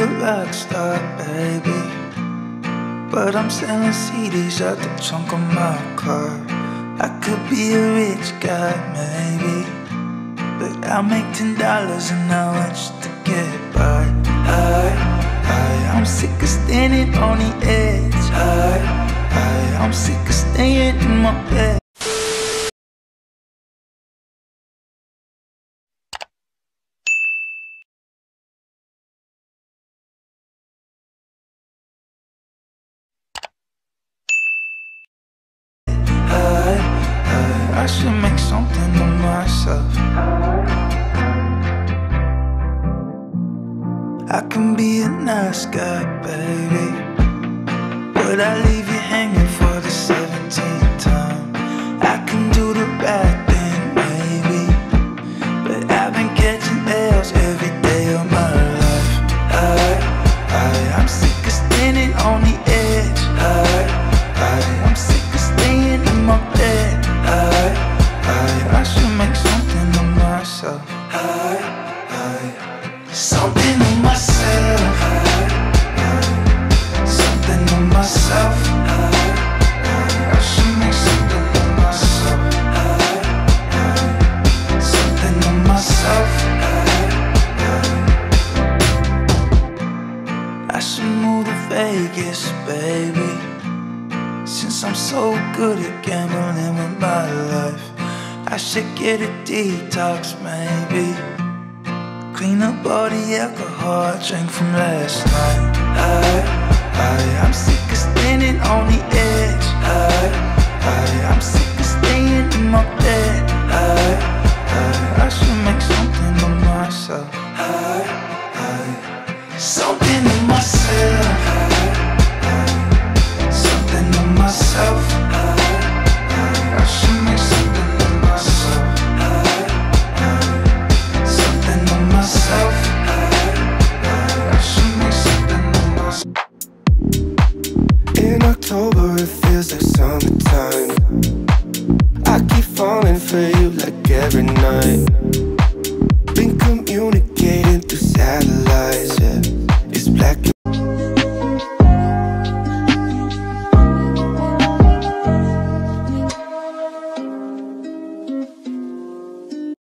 a rock star, baby, but I'm selling CDs out the trunk of my car. I could be a rich guy, maybe, but I'll make $10 an hour just to get by. I'm sick of standing on the edge. I'm sick of staying in my bed. I should make something of myself. I can be a nice guy, baby, but I leave you hanging for the 17th time. I can do the bad thing, maybe, but I've been catching L's every day of my life. I'm sick of standing on the edge. I'm sick of staying in my bed. I should make something of myself. Something of myself. Something of myself. I should make something of myself. Something of myself. I should move to Vegas, baby, since I'm so good at gambling with my life. I should get a detox, maybe, clean up all the alcohol I drank from last night. I'm sick of standing on the edge. I'm sick of staying in my bed. I should make something of myself. Something of myself. Something of myself. I should make something. In October it feels like summertime. I keep falling for you like every night.